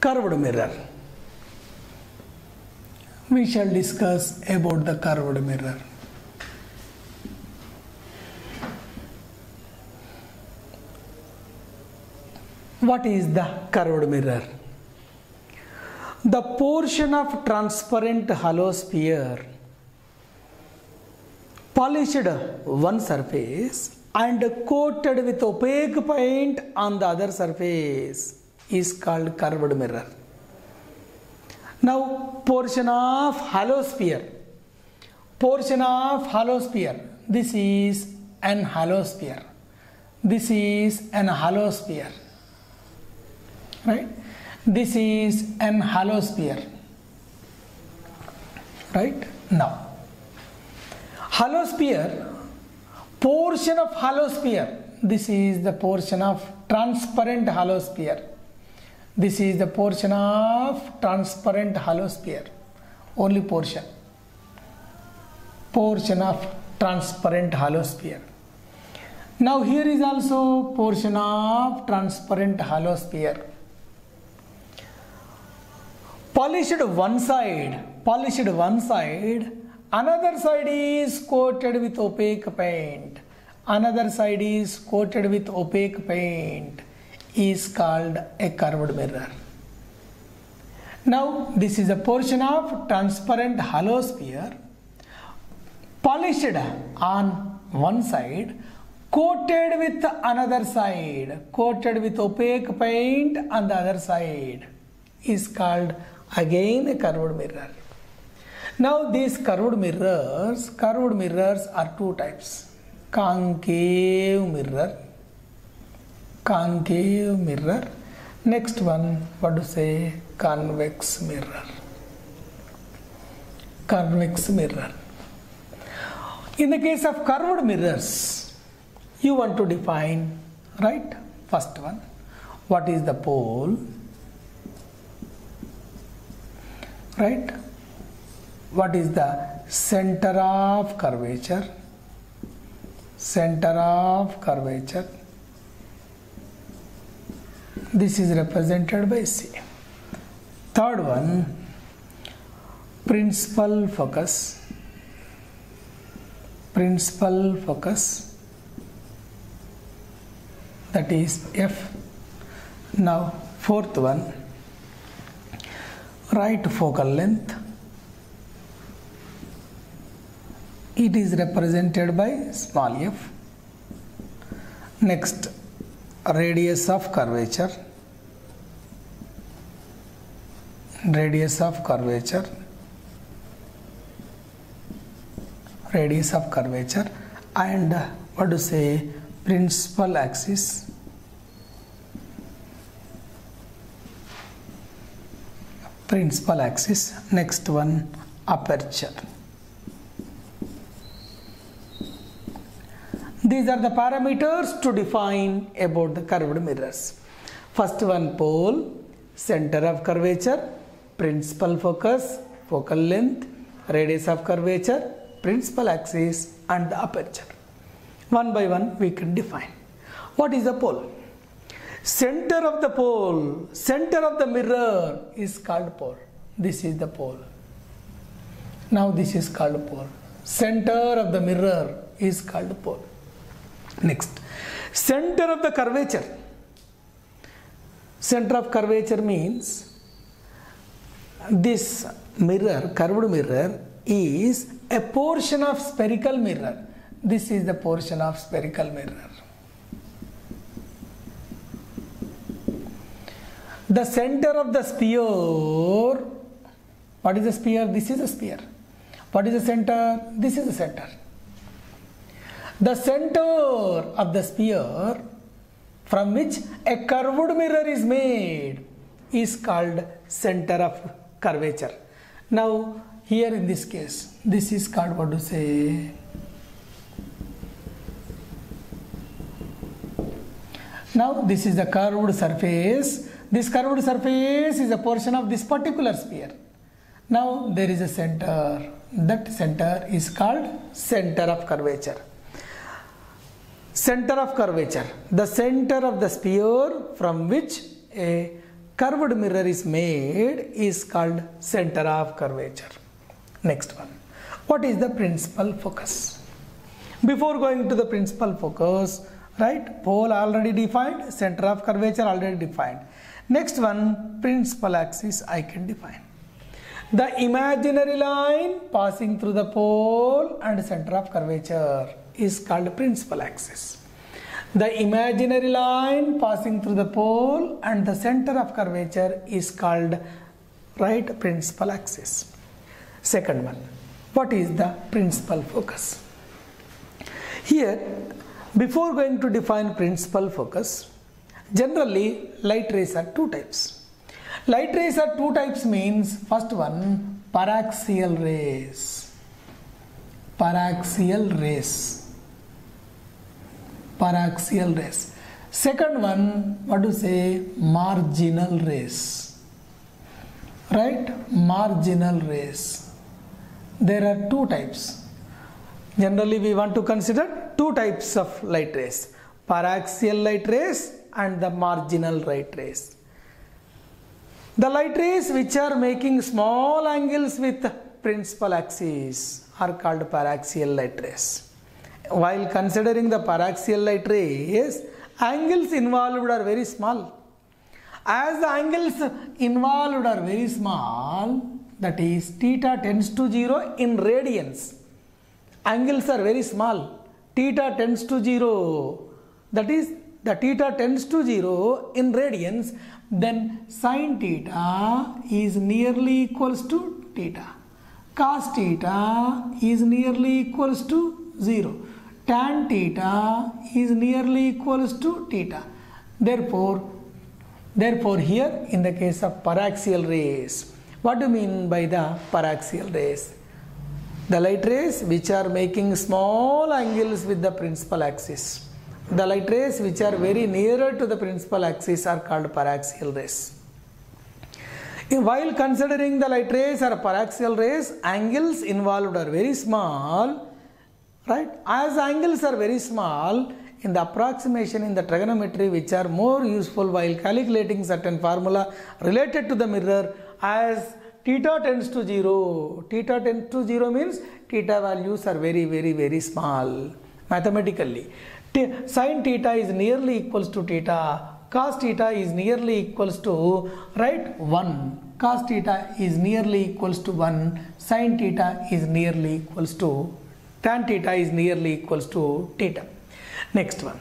curved mirror. We shall discuss about the curved mirror. What is the curved mirror? The portion of transparent hollow sphere polished one surface and coated with opaque paint on the other surface is called curved mirror. Now, portion of hollow sphere, this is an hollow sphere, right? This is an hollow sphere, right? Now, hollow sphere, portion of hollow sphere, this is the portion of transparent hollow sphere. This is the portion of transparent hollow sphere, only portion of transparent hollow sphere. Now here is also portion of transparent hollow sphere. Polished one side, another side is coated with opaque paint. Is called a curved mirror. Now, this is a portion of transparent hollow sphere, polished on one side, coated with another side, coated with opaque paint on the other side, is called again a curved mirror. Now, these curved mirrors are two types: concave mirror, next one, convex mirror. In the case of curved mirrors, you want to define, right? First one, what is the pole, right? What is the center of curvature? This is represented by C. Third one, principal focus, that is F. Now, fourth one, right focal length, it is represented by small f. Next, radius of curvature, and principal axis. Next one, aperture. These are the parameters to define about the curved mirrors. First one, pole, center of curvature, principal focus, focal length, radius of curvature, principal axis, and the aperture. One by one we can define. What is the pole? Center of the mirror is called pole. This is the pole. Now this is called pole. Center of the mirror is called pole. Next, center of curvature means this mirror, curved mirror, is a portion of spherical mirror. This is the portion of spherical mirror. The center of the sphere, what is the sphere? This is a sphere. What is the center? This is the center. The center of the sphere from which a curved mirror is made is called center of curvature. Now, here in this case, this is called Now, this is the curved surface. This curved surface is a portion of this particular sphere. Now, there is a center. That center is called center of curvature. Center of curvature, the center of the sphere from which a curved mirror is made is called center of curvature. Next one. What is the principal focus? Before going to the principal focus, right, pole already defined, center of curvature already defined. Next one, principal axis I can define. The imaginary line passing through the pole and center of curvature is called principal axis. The imaginary line passing through the pole and the center of curvature is called right principal axis. Second one, what is the principal focus? Here, before going to define principal focus, generally light rays are two types. Light rays are two types means, first one, paraxial rays. Paraxial rays. Paraxial rays. Second one, what do you say? Marginal rays. Right? Marginal rays. There are two types. Generally, we want to consider two types of light rays. Paraxial light rays and the marginal light rays. The light rays which are making small angles with principal axis are called paraxial light rays. While considering the paraxial light rays, angles involved are very small. As the angles involved are very small, that is theta tends to 0 in radians. Angles are very small. Theta tends to 0. That is, the theta tends to 0 in radians, then sin theta is nearly equals to theta. Cos theta is nearly equals to 0. Tan theta is nearly equals to theta. Therefore here in the case of paraxial rays, what do you mean by the paraxial rays? The light rays which are making small angles with the principal axis. The light rays which are very nearer to the principal axis are called paraxial rays. While considering the light rays or paraxial rays, angles involved are very small. Right? As angles are very small, in the approximation in the trigonometry which are more useful while calculating certain formula related to the mirror, as theta tends to 0. Theta tends to 0 means theta values are very, very, very small mathematically. Sin theta is nearly equals to theta. Cos theta is nearly equals to, right, 1. Cos theta is nearly equals to 1. Sin theta is nearly equals to tan theta is nearly equals to theta. Next one.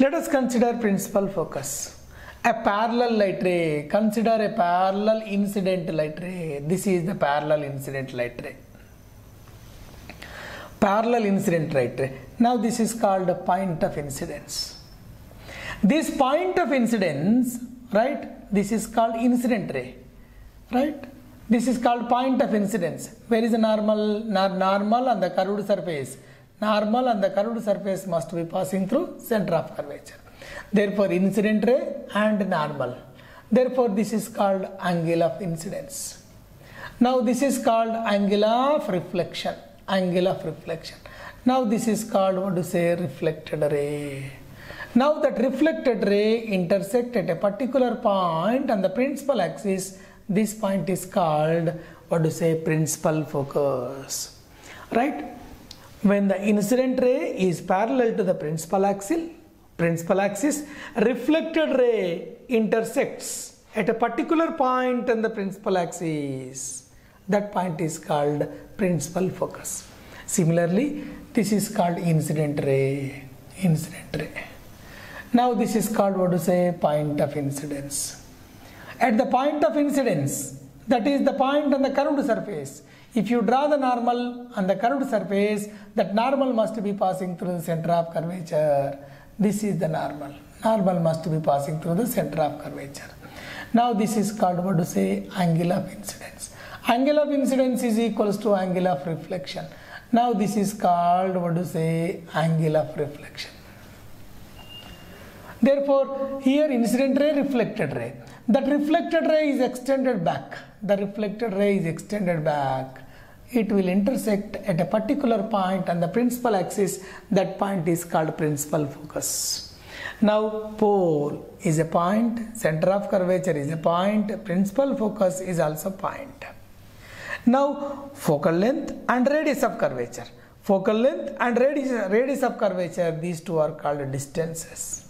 Let us consider principal focus. A parallel light ray. Consider a parallel incident light ray. This is the parallel incident light ray. Parallel incident light ray. Now this is called a point of incidence. This point of incidence, right? This is called incident ray, right? This is called point of incidence. Where is the normal on the curved surface? Normal on the curved surface must be passing through center of curvature. Therefore, incident ray and normal. Therefore, this is called angle of incidence. Now, this is called angle of reflection. Angle of reflection. Now, this is called, what do you say, reflected ray. Now, that reflected ray intersects at a particular point on the principal axis. This point is called, what do you say, principal focus, right? When the incident ray is parallel to the principal axis, reflected ray intersects at a particular point on the principal axis. That point is called principal focus. Similarly, this is called incident ray. Now this is called, what do you say, point of incidence. At the point of incidence, that is the point on the curved surface, if you draw the normal on the curved surface, that normal must be passing through the center of curvature. This is the normal. Normal must be passing through the center of curvature. Now this is called, what to say, angle of incidence. Angle of incidence is equals to angle of reflection. Now this is called, what to say, angle of reflection. Therefore, here incident ray, reflected ray. That reflected ray is extended back. The reflected ray is extended back. It will intersect at a particular point on the principal axis. That point is called principal focus. Now pole is a point, center of curvature is a point, principal focus is also point. Now focal length and radius of curvature. Focal length and radius of curvature, these two are called distances.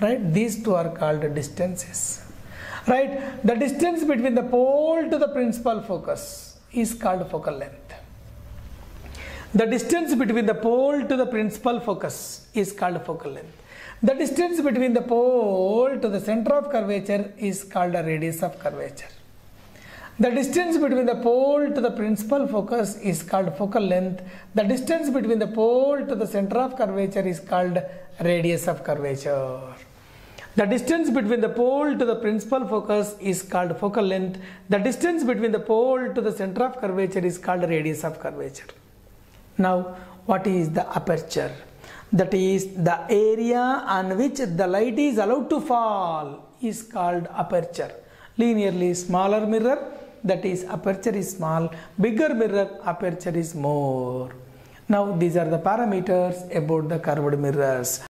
Right? These two are called distances. Right? The distance between the pole to the principal focus is called focal length. The distance between the pole to the principal focus is called focal length. The distance between the pole to the center of curvature is called a radius of curvature. The distance between the pole to the principal focus is called focal length. The distance between the pole to the center of curvature is called radius of curvature. The distance between the pole to the principal focus is called focal length. The distance between the pole to the center of curvature is called radius of curvature. Now, what is the aperture? That is the area on which the light is allowed to fall is called aperture. Linearly smaller mirror, that is aperture is small, bigger mirror, aperture is more. Now, these are the parameters about the curved mirrors.